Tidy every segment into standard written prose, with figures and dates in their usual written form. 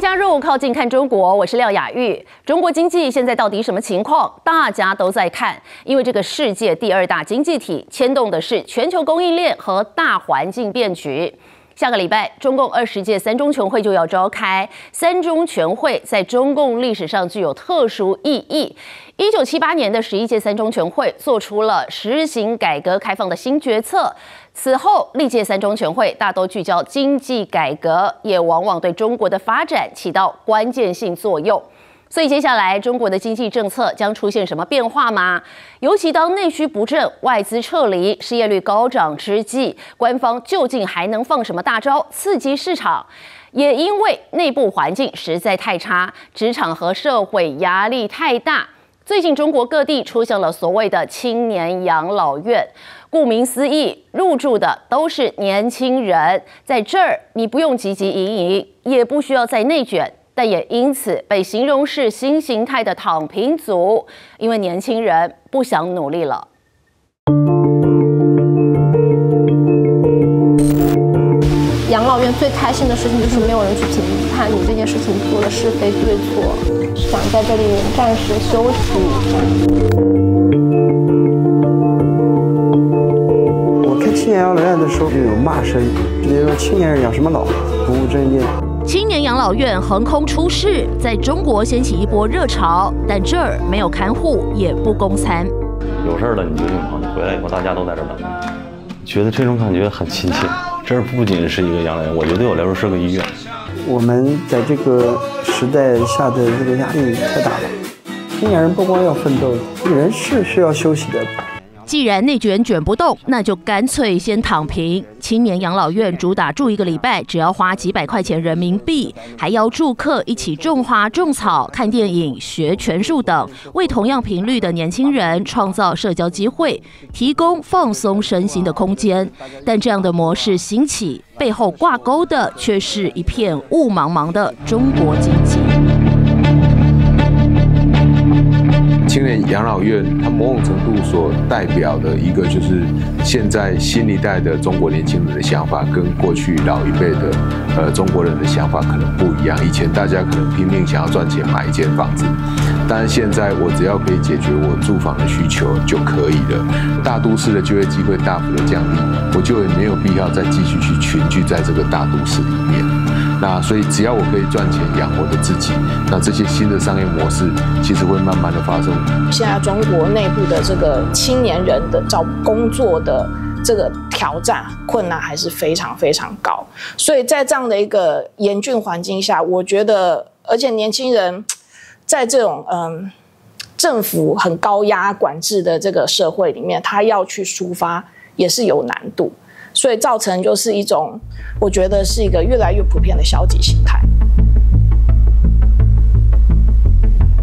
商加入，靠近看中国，我是廖雅玉。中国经济现在到底什么情况？大家都在看，因为这个世界第二大经济体牵动的是全球供应链和大环境变局。 下个礼拜，中共20届三中全会就要召开。三中全会在中共历史上具有特殊意义。1978年的11届三中全会做出了实行改革开放的新决策。此后，历届三中全会大都聚焦经济改革，也往往对中国的发展起到关键性作用。 所以接下来中国的经济政策将出现什么变化吗？尤其当内需不振、外资撤离、失业率高涨之际，官方究竟还能放什么大招刺激市场？也因为内部环境实在太差，职场和社会压力太大，最近中国各地出现了所谓的青年养老院。 顾名思义，入住的都是年轻人，在这儿你不用汲汲营营，也不需要再内卷。 但也因此被形容是新形态的“躺平族”，因为年轻人不想努力了。养老院最开心的事情就是没有人去评判你这件事情做的是非对错，想在这里暂时休息一下。我开青年养老院的时候就有骂声，直接说青年人养什么老，不务正业。 青年养老院横空出世，在中国掀起一波热潮，但这儿没有看护，也不供餐。有事儿了你就用旁，回来以后大家都在这儿等。觉得这种感觉很亲切。这儿不仅是一个养老院，我觉得对我来说是个医院。我们在这个时代下的这个压力太大了。青年人不光要奋斗，人是需要休息的。 既然内卷卷不动，那就干脆先躺平。青年养老院主打住一个礼拜，只要花几百块钱人民币，还要住客一起种花、种草、看电影、学拳术等，为同样频率的年轻人创造社交机会，提供放松身心的空间。但这样的模式兴起，背后挂钩的却是一片雾茫茫的中国经济。 青年养老院，它某种程度所代表的一个，就是现在新一代的中国年轻人的想法，跟过去老一辈的中国人的想法可能不一样。以前大家可能拼命想要赚钱买一间房子，但是现在我只要可以解决我住房的需求就可以了。大都市的就业机会大幅的降低，我就也没有必要再继续去群聚在这个大都市里面。 那所以，只要我可以赚钱养活着自己，那这些新的商业模式其实会慢慢的发生。现在中国内部的这个青年人的找工作的这个挑战困难还是非常非常高，所以在这样的一个严峻环境下，我觉得，而且年轻人在这种政府很高压管制的这个社会里面，他要去抒发也是有难度。 所以造成就是一种，我觉得是一个越来越普遍的消极心态。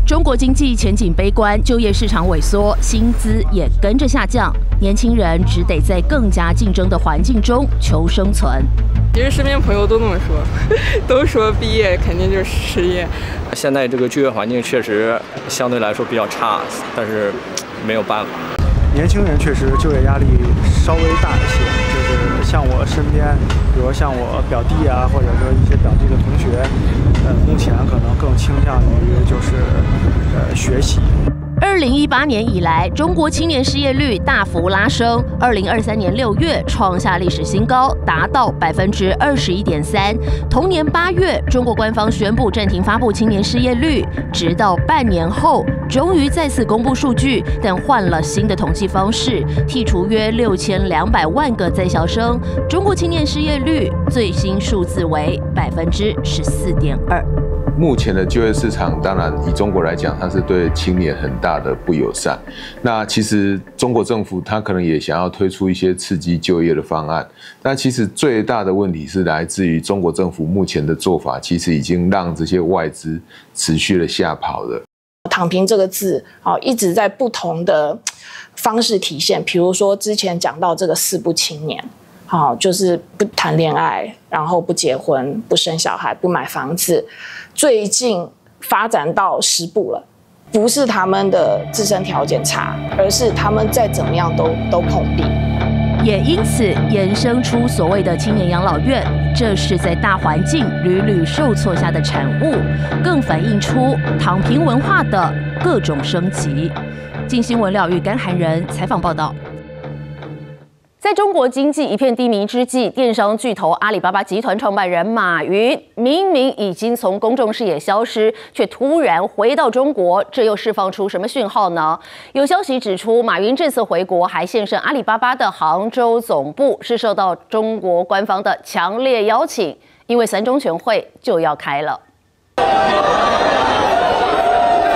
中国经济前景悲观，就业市场萎缩，薪资也跟着下降，年轻人只得在更加竞争的环境中求生存。其实身边朋友都这么说，都说毕业肯定就是失业。现在这个就业环境确实相对来说比较差，但是没有办法。年轻人确实就业压力稍微大一些。 像我身边，比如像我表弟啊，或者说一些表弟的同学，目前可能更倾向于就是学习。2018年以来，中国青年失业率大幅拉升，2023年6月创下历史新高，达到21.3%。同年8月，中国官方宣布暂停发布青年失业率，直到半年后。 终于再次公布数据，但换了新的统计方式，剔除约6200万个在校生，中国青年失业率最新数字为14.2%。目前的就业市场，当然以中国来讲，它是对青年很大的不友善。那其实中国政府它可能也想要推出一些刺激就业的方案，但其实最大的问题是来自于中国政府目前的做法，其实已经让这些外资持续的吓跑了。 躺平这个字啊，一直在不同的方式体现。比如说之前讲到这个4不青年，好，就是不谈恋爱，然后不结婚、不生小孩、不买房子。最近发展到10不了，不是他们的自身条件差，而是他们再怎么样都碰壁。也因此衍生出所谓的青年养老院，这是在大环境屡屡受挫下的产物，更反映出躺平文化的各种升级。镜新闻疗愈干寒人采访报道。 在中国经济一片低迷之际，电商巨头阿里巴巴集团创办人马云明明已经从公众视野消失，却突然回到中国，这又释放出什么讯号呢？有消息指出，马云这次回国还现身阿里巴巴的杭州总部，是受到中国官方的强烈邀请，因为三中全会就要开了。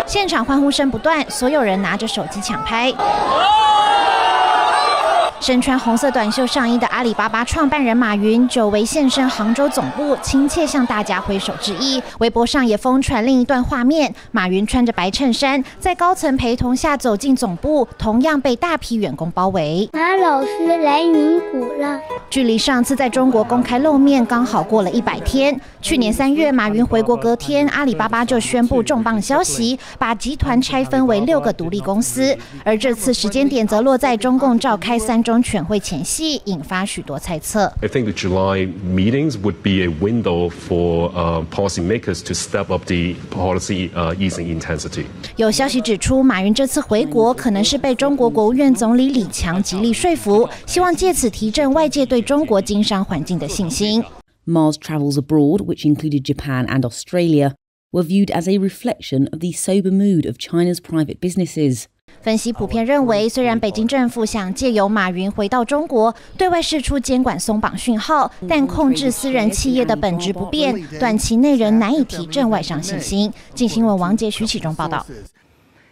现场欢呼声不断，所有人拿着手机抢拍。身穿红色短袖上衣的阿里巴巴创办人马云，久违现身杭州总部，亲切向大家挥手致意。微博上也疯传另一段画面：马云穿着白衬衫，在高层陪同下走进总部，同样被大批员工包围。马老师来您鼓了。距离上次在中国公开露面，刚好过了100天。去年3月，马云回国隔天，阿里巴巴就宣布重磅消息，把集团拆分为6个独立公司。而这次时间点则落在中共召开3中全会前夕，引发许多猜测。I think the July meetings would be a window for policymakers to step up the policy easing intensity. 有消息指出，马云这次回国可能是被中国国务院总理李强极力说服，希望借此提振外界对中国经商环境的信心。Mars travels abroad, which included Japan and Australia, were viewed as a reflection of the sober mood of China's private businesses. 分析普遍认为，虽然北京政府想借由马云回到中国，对外释出监管松绑讯号，但控制私人企业的本质不变，短期内仍难以提振外商信心。镜新闻王杰、徐启忠报道。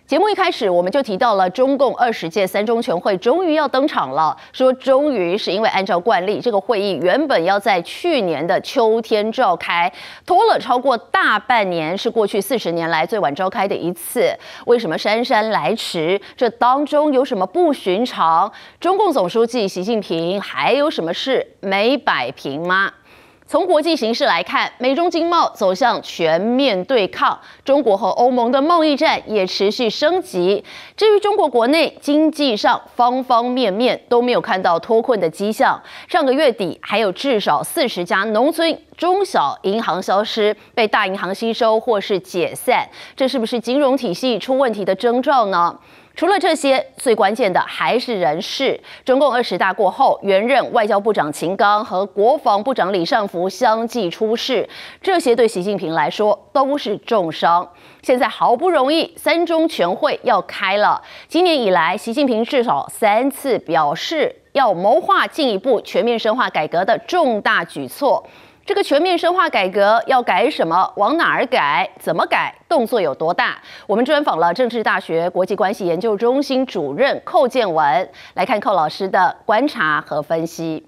节目一开始我们就提到了，中共20届3中全会终于要登场了。说终于是因为按照惯例，这个会议原本要在去年的秋天召开，拖了超过大半年，是过去40年来最晚召开的一次。为什么姗姗来迟？这当中有什么不寻常？中共总书记习近平还有什么事没摆平吗？ 从国际形势来看，美中经贸走向全面对抗，中国和欧盟的贸易战也持续升级。至于中国国内经济上，方方面面都没有看到脱困的迹象。上个月底，还有至少40家农村中小银行消失，被大银行吸收或是解散，这是不是金融体系出问题的征兆呢？ 除了这些，最关键的还是人事。中共20大过后，原任外交部长秦刚和国防部长李尚福相继出事，这些对习近平来说都是重伤。现在好不容易3中全会要开了，今年以来，习近平至少3次表示要谋划进一步全面深化改革的重大举措。这个全面深化改革要改什么？往哪儿改？怎么改？ 动作有多大？我们专访了政治大学国际关系研究中心主任寇建文，来看寇老师的观察和分析。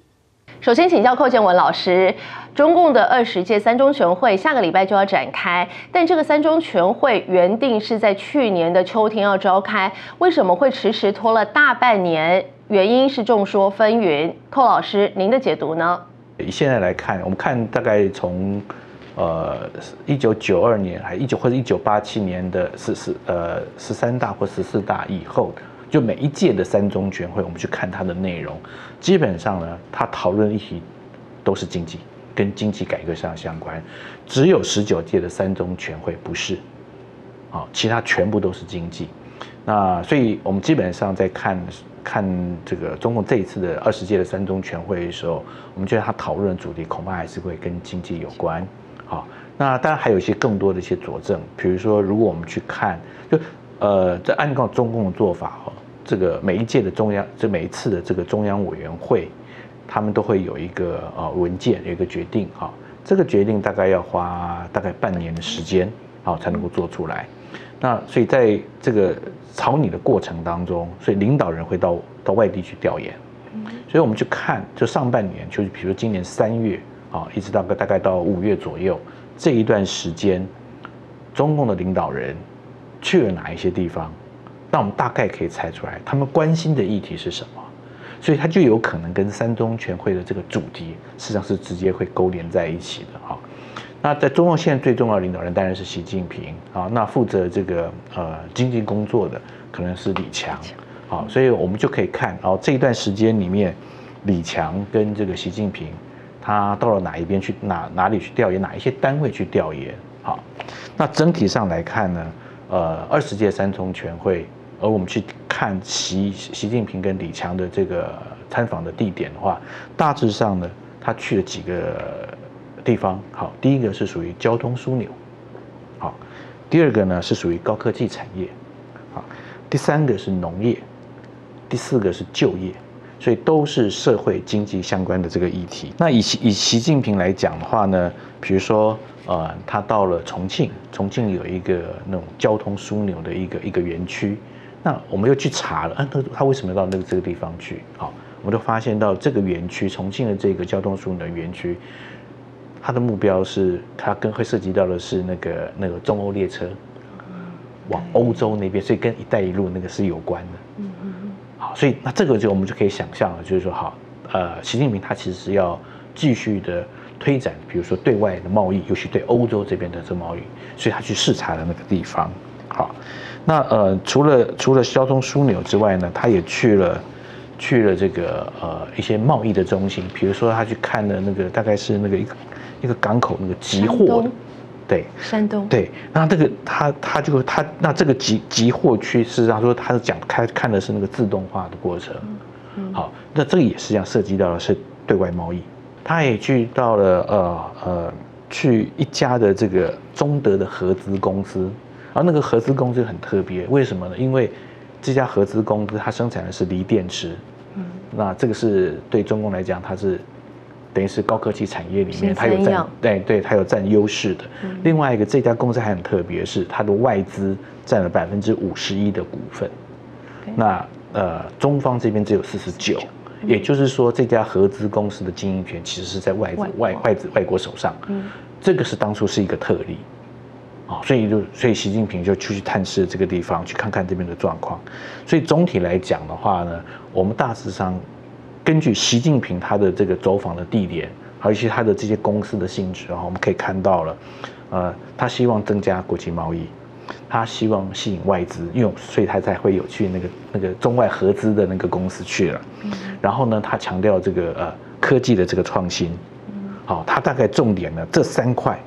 首先请教寇建文老师，中共的20届3中全会下个礼拜就要展开，但这个3中全会原定是在去年的秋天要召开，为什么会迟迟拖了大半年？原因是众说纷纭。寇老师，您的解读呢？现在来看，我们看大概从。 1992年还1987年的13大或14大以后，就每一届的3中全会，我们去看它的内容，基本上呢，它讨论议题都是经济，跟经济改革上相关。只有19届的3中全会不是，啊，其他全部都是经济。那所以我们基本上在看这个中共这一次的20届的3中全会的时候，我们觉得它讨论的主题恐怕还是会跟经济有关。 好，那当然还有一些更多的一些佐证，比如说，如果我们去看，就这按照中共的做法哈，这个每一届的中央，这每一次的这个中央委员会，他们都会有一个文件，有一个决定哈、哦，这个决定大概要花大概半年的时间，好、哦、才能够做出来。那所以在这个草拟的过程当中，所以领导人会到外地去调研，所以我们去看，就上半年，就是比如说今年3月。 啊，一直到大概到5月左右这一段时间，中共的领导人去了哪一些地方？那我们大概可以猜出来，他们关心的议题是什么，所以它就有可能跟3中全会的这个主题，事实上是直接会勾连在一起的哈。那在中共现在最重要的领导人当然是习近平啊，那负责这个经济工作的可能是李强啊，所以我们就可以看，然后这一段时间里面。李强跟这个习近平，他到了哪一边去，哪里去调研，哪一些单位去调研。好，那整体上来看呢，20届三中全会，而我们去看习近平跟李强的这个参访的地点的话，大致上呢，他去了几个地方。好，第一个是属于交通枢纽，好，第二个呢是属于高科技产业，好，第三个是农业，第四个是就业。所以都是社会经济相关的这个议题。那以习近平来讲的话呢，比如说他到了重庆，重庆有一个那种交通枢纽的一个园区，那我们又去查了，他为什么要到这个地方去？好，我们就发现到这个园区，重庆的这个交通枢纽园区，它的目标是它跟会涉及到的是那个中欧列车往欧洲那边，所以跟“一带一路”那个是有关的。好，所以那这个就我们就可以想象了，就是说，好，习近平他其实要继续的推展，比如说对外的贸易，尤其对欧洲这边的这贸易，所以他去视察了那个地方。好，那除了交通枢纽之外呢，他也去了这个一些贸易的中心，比如说他去看了那个大概是那个一个港口那个集货的。对，山东。对，那这个他那这个集货区，事实上说他讲看的是那个自动化的过程。好，那这个也实际上涉及到的是对外贸易。他也去到了去一家的这个中德的合资公司，然后那个合资公司很特别，为什么呢？因为这家合资公司它生产的是锂电池，那这个是对中共来讲它是。等于是高科技产业里面，它有占它有占优势的。另外一个，这家公司还很特别，是它的外资占了51%的股份，那中方这边只有49%，也就是说，这家合资公司的经营权其实是在外国手上。这个是当初是一个特例啊，所以习近平就去探视这个地方，去看看这边的状况。所以总体来讲的话呢，我们大致上。根据习近平他的这个走访的地点，还有一些他的这些公司的性质，我们可以看到了，他希望增加国际贸易，他希望吸引外资，因为所以他才会有去那个中外合资的那个公司去了。然后呢，他强调这个科技的这个创新，好，他大概重点呢这3块，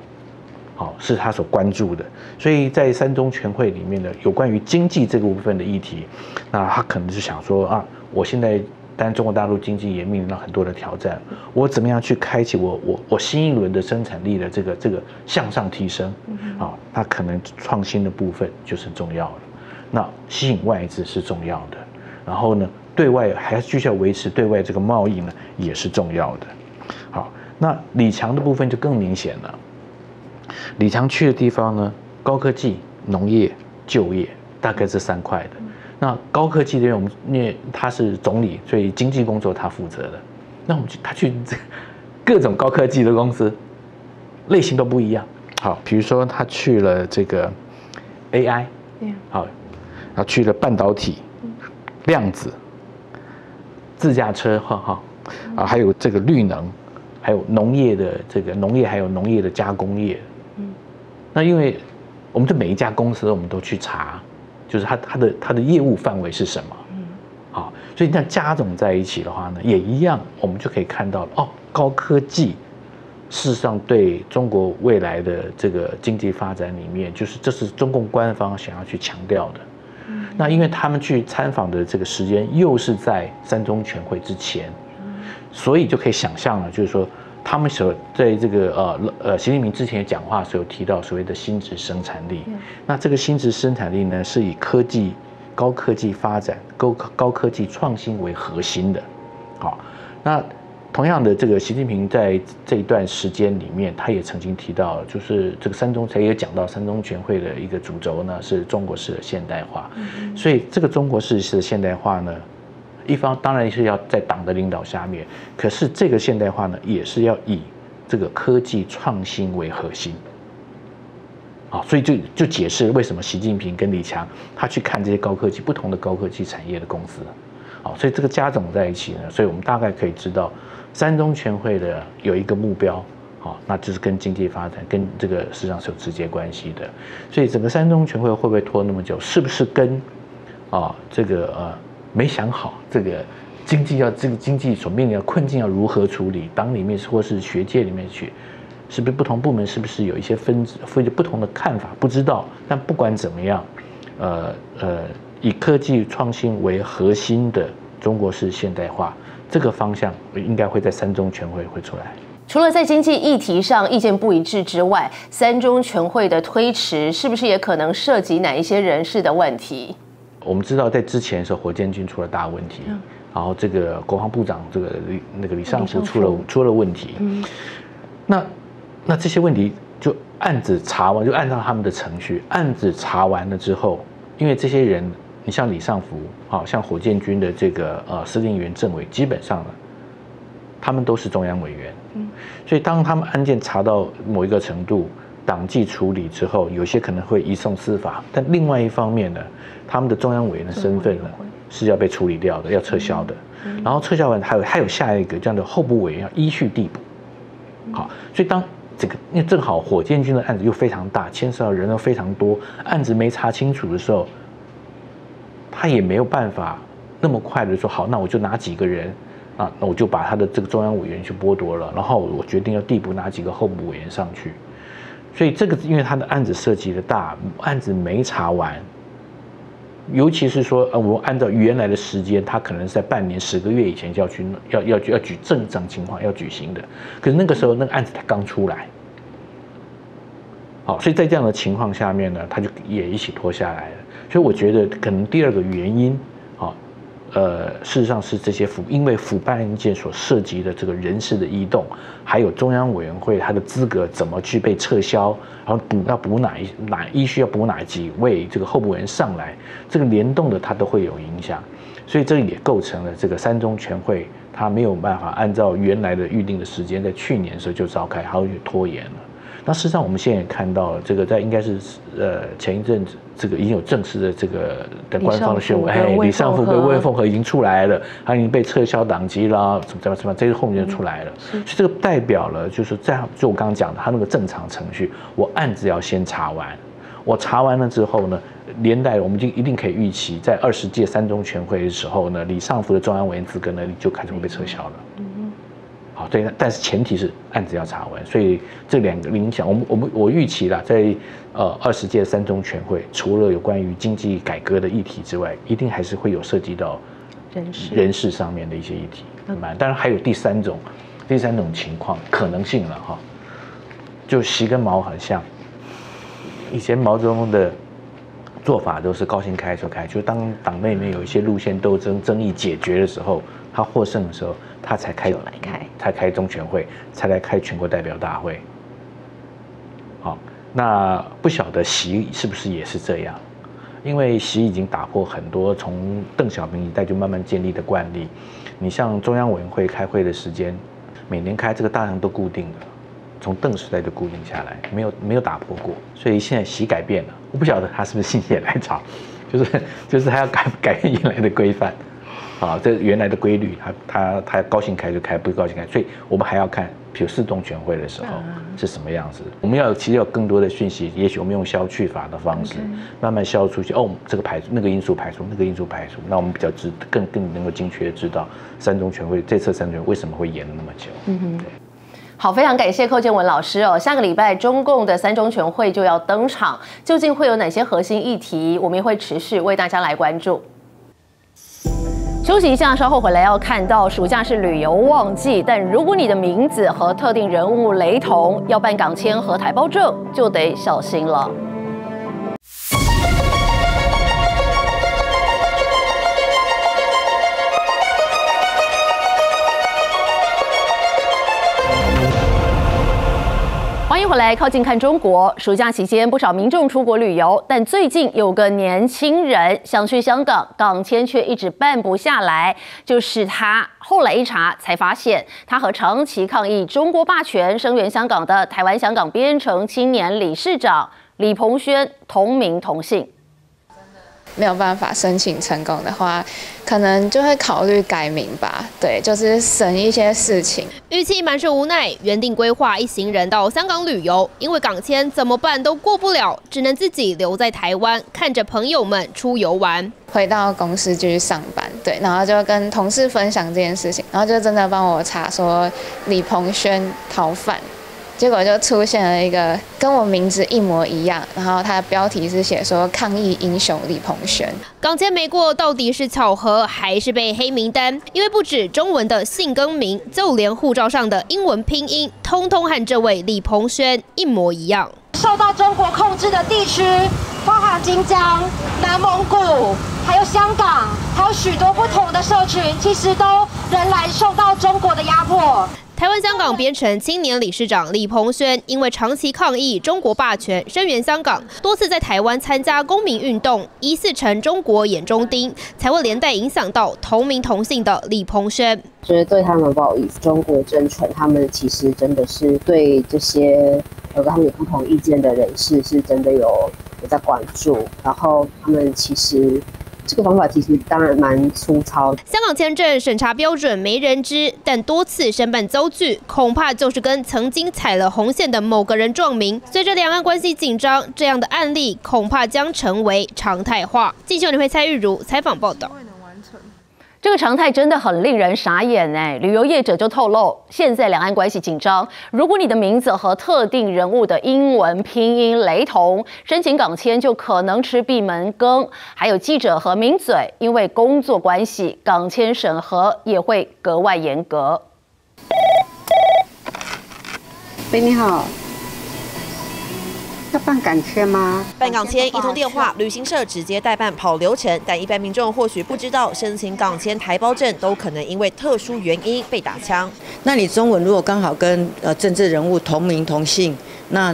好是他所关注的。所以在三中全会里面呢，有关于经济这个部分的议题，那他可能是想说啊，我现在。但中国大陆经济也面临到很多的挑战，我怎么样去开启我新一轮的生产力的这个向上提升啊？它可能创新的部分就是重要的，那吸引外资是重要的，然后呢，对外还是继续要维持对外这个贸易呢也是重要的。好，那李强的部分就更明显了，李强去的地方呢，高科技、农业、就业，大概是3块的。那高科技这边，我们因为他是总理，所以经济工作他负责的。那我们他去各种高科技的公司，类型都不一样。好，比如说他去了这个 AI， 好，然后去了半导体、量子、自驾车，啊，还有这个绿能，还有农业的这个农业，还有农业的加工业。那因为我们对每一家公司，我们都去查。就是它的业务范围是什么？好，所以那加总在一起的话呢，也一样，我们就可以看到了哦，高科技事实上对中国未来的这个经济发展里面，就是这是中共官方想要去强调的。那因为他们去参访的这个时间又是在三中全会之前，所以就可以想象了，就是说他们所在这个习近平之前讲话所有提到所谓的新质生产力，那这个新质生产力呢，是以科技、高科技发展、高科技创新为核心的。好，那同样的，这个习近平在这一段时间里面，他也曾经提到，就是这个三中，他也讲到三中全会的一个主轴呢，是中国式的现代化。所以这个中国式的现代化呢。一方当然是要在党的领导下面，可是这个现代化呢，也是要以这个科技创新为核心，啊，所以就解释为什么习近平跟李强他去看这些高科技不同的高科技产业的公司，啊，所以这个加总在一起呢，所以我们大概可以知道，三中全会的有一个目标，啊，那就是跟经济发展跟这个市场是有直接关系的，所以整个三中全会会不会拖那么久，是不是跟啊这个没想好这个经济所面临的困境要如何处理，党里面或是学界里面去，是不是不同部门是不是有一些分支或者不同的看法，不知道。但不管怎么样，以科技创新为核心的中国式现代化这个方向，应该会在三中全会出来。 除了在经济议题上意见不一致之外，三中全会的推迟是不是也可能涉及哪一些人事的问题？我们知道，在之前的时候，火箭军出了大问题，然后这个国防部长这个李尚福出了问题。那这些问题就案子查完，就按照他们的程序，案子查完了之后，因为这些人，你像李尚福，好像火箭军的这个司令员、政委，基本上呢。 他们都是中央委员，所以当他们案件查到某一个程度，党纪处理之后，有些可能会移送司法，但另外一方面呢，他们的中央委员的身份呢是要被处理掉的，要撤销的。然后撤销完，还有下一个这样的候补委员要依序递补。好，所以当这个因为正好火箭军的案子又非常大，牵涉到人又非常多，案子没查清楚的时候，他也没有办法那么快的说好，那我就拿几个人。 啊，那我就把他的这个中央委员去剥夺了，然后我决定要递补哪几个候补委员上去，所以这个因为他的案子涉及的大，案子没查完，尤其是说我按照原来的时间，他可能是在半年10个月以前就要举正常情况要举行的，可是那个时候那个案子他刚出来，好，所以在这样的情况下面呢，他就也一起拖下来了，所以我觉得可能第二个原因。 事实上是这些因为腐败案件所涉及的这个人事的异动，还有中央委员会它的资格怎么去被撤销，然后要补哪一需要补哪几位这个候补委员上来，这个联动的它都会有影响，所以这也构成了这个三中全会它没有办法按照原来的预定的时间，在去年的时候就召开，还有拖延了。 那事实上，我们现在也看到了，这个在应该是前一阵子，这个已经有正式的这个的官方的宣布，李尚福跟魏凤和已经出来了，他已经被撤销党籍啦，怎么，这些后面就出来了。所以这个代表了，就是在就我刚刚讲的，他那个正常程序，我案子要先查完，我查完了之后呢，连带我们就一定可以预期，在20届三中全会的时候呢，李尚福的中央委员资格呢就开始会被撤销了。 好，对，但是前提是案子要查完，所以这两个影响，我预期啦，在20届三中全会，除了有关于经济改革的议题之外，一定还是会有涉及到人事上面的一些议题，当然还有第三种情况可能性了哈，就习跟毛很像，以前毛泽东的。 做法都是高兴开就开，就当党内里面有一些路线斗争、争议解决的时候，他获胜的时候，他才开中全会，才来开全国代表大会。好，那不晓得习是不是也是这样？因为习已经打破很多从邓小平一代就慢慢建立的惯例。你像中央委员会开会的时间，每年开这个大纲都固定的。 从邓时代就固定下来，没有打破过，所以现在习改变了。我不晓得他是不是心血来潮，就是他要改变原来的规范，啊，这原来的规律，他高兴开就开，不高兴开。所以我们还要看，比如四中全会的时候是什么样子。我们要其实有更多的讯息，也许我们用消去法的方式，慢慢消出去。哦，这个排除那个因素排除那个因素排除，那我们比较更能够精确的知道三中全会这次三中全会为什么会延了那么久。嗯哼，对。 好，非常感谢寇建文老师哦。下个礼拜中共的三中全会就要登场，究竟会有哪些核心议题？我们也会持续为大家来关注。休息一下，稍后回来要看到暑假是旅游旺季，但如果你的名字和特定人物雷同，要办港签和台胞证就得小心了。 欢迎回来，靠近看中国。暑假期间，不少民众出国旅游，但最近有个年轻人想去香港，港签却一直办不下来。就是他后来一查才发现，他和长期抗议中国霸权、声援香港的台湾香港编程青年理事长李鹏轩同名同姓。没有办法申请成功的话，可能就会考虑改名吧。对，就是省一些事情。 语气满是无奈，原定规划一行人到香港旅游，因为港签怎么办都过不了，只能自己留在台湾，看着朋友们出游玩。回到公司继续上班，对，然后就跟同事分享这件事情，然后就真的帮我查说李鹏轩逃犯，结果就出现了一个跟我名字一模一样，然后它的标题是写说抗议英雄李鹏轩。港监没过到底是巧合还是被黑名单？因为不止中文的姓更名，就连护照上的英文拼音，通通和这位李鹏轩一模一样。受到中国控制的地区，包含新疆、南蒙古。 还有香港，还有许多不同的社群，其实都仍然受到中国的压迫。台湾香港编程青年理事长李鹏轩，因为长期抗议中国霸权，声援香港，多次在台湾参加公民运动，疑似成中国眼中钉，才会连带影响到同名同姓的李鹏轩。觉得对他们不好意思，中国政权他们其实真的是对这些跟他们有不同意见的人士，是真的有在关注，然后他们其实。 这个方法其实当然蛮粗糙。香港签证审查标准没人知，但多次申办遭拒，恐怕就是跟曾经踩了红线的某个人撞名。随着两岸关系紧张，这样的案例恐怕将成为常态化。进修联会蔡玉如采访报道。 这个常态真的很令人傻眼哎！旅游业者就透露，现在两岸关系紧张，如果你的名字和特定人物的英文拼音雷同，申请港签就可能吃闭门羹。还有记者和名嘴，因为工作关系，港签审核也会格外严格。喂，你好。 要办港签吗？办港签一通电话，旅行社直接代办跑流程。但一般民众或许不知道，申请港签台胞证都可能因为特殊原因被打枪。那你中文如果刚好跟政治人物同名同姓，那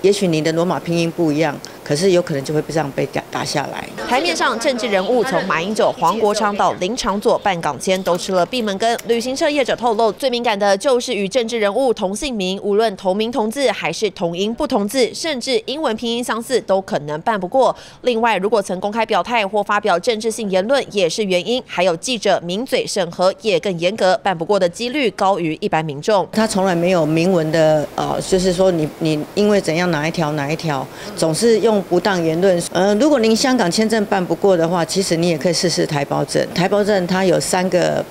也许您的罗马拼音不一样，可是有可能就会这样被打下来。台面上政治人物从马英九、黄国昌到林昶佐办港签都吃了闭门羹。旅行社业者透露，最敏感的就是与政治人物同姓名，无论同名同字还是同音不同字，甚至英文拼音相似都可能办不过。另外，如果曾公开表态或发表政治性言论也是原因。还有记者、名嘴审核也更严格，办不过的几率高于一般民众。他从来没有明文的就是说你因为。 怎样哪一条，总是用不当言论。如果您香港签证办不过的话，其实你也可以试试台胞证。台胞证它有三个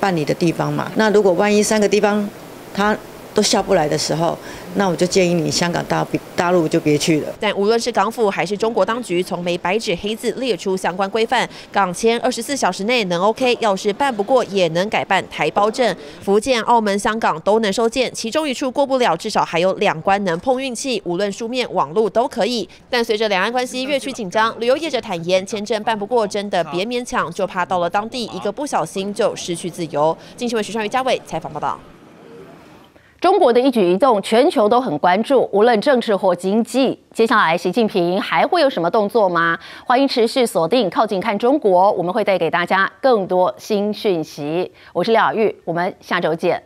办理的地方嘛。那如果万一三个地方它都下不来的时候，那我就建议你香港大陆就别去了。但无论是港府还是中国当局，从没白纸黑字列出相关规范。港签24小时内能 OK， 要是办不过也能改办台胞证。福建、澳门、香港都能收件，其中一处过不了，至少还有2关能碰运气，无论书面、网路都可以。但随着两岸关系越趋紧张，旅游业者坦言，签证办不过真的别勉强，就怕到了当地一个不小心就失去自由。经新闻徐尚瑜、嘉伟采访报道。 中国的一举一动，全球都很关注，无论政治或经济。接下来，习近平还会有什么动作吗？欢迎持续锁定《靠近看中国》，我们会带给大家更多新讯息。我是廖雅玉，我们下周见。